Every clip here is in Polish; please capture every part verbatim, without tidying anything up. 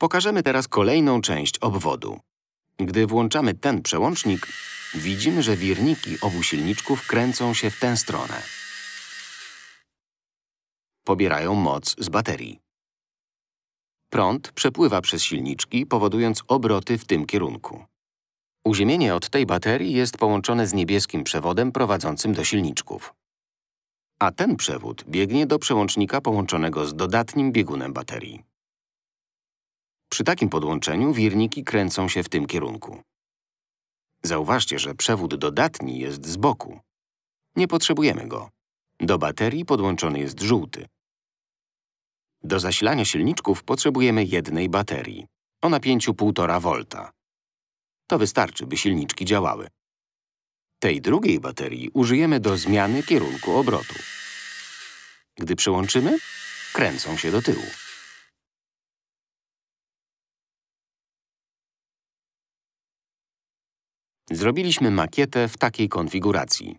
Pokażemy teraz kolejną część obwodu. Gdy włączamy ten przełącznik, widzimy, że wirniki obu silniczków kręcą się w tę stronę. Pobierają moc z baterii. Prąd przepływa przez silniczki, powodując obroty w tym kierunku. Uziemienie od tej baterii jest połączone z niebieskim przewodem prowadzącym do silniczków. A ten przewód biegnie do przełącznika połączonego z dodatnim biegunem baterii. Przy takim podłączeniu wirniki kręcą się w tym kierunku. Zauważcie, że przewód dodatni jest z boku. Nie potrzebujemy go. Do baterii podłączony jest żółty. Do zasilania silniczków potrzebujemy jednej baterii o napięciu półtora wolta. To wystarczy, by silniczki działały. Tej drugiej baterii użyjemy do zmiany kierunku obrotu. Gdy przyłączymy, kręcą się do tyłu. Zrobiliśmy makietę w takiej konfiguracji.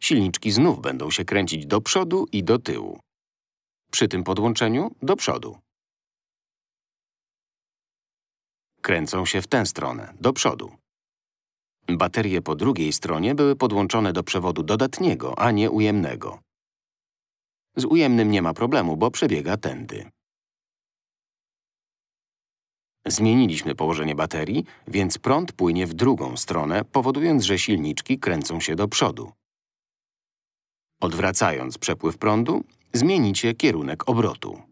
Silniczki znów będą się kręcić do przodu i do tyłu. Przy tym podłączeniu do przodu. Kręcą się w tę stronę, do przodu. Baterie po drugiej stronie były podłączone do przewodu dodatniego, a nie ujemnego. Z ujemnym nie ma problemu, bo przebiega tędy. Zmieniliśmy położenie baterii, więc prąd płynie w drugą stronę, powodując, że silniczki kręcą się do przodu. Odwracając przepływ prądu, zmienicie kierunek obrotu.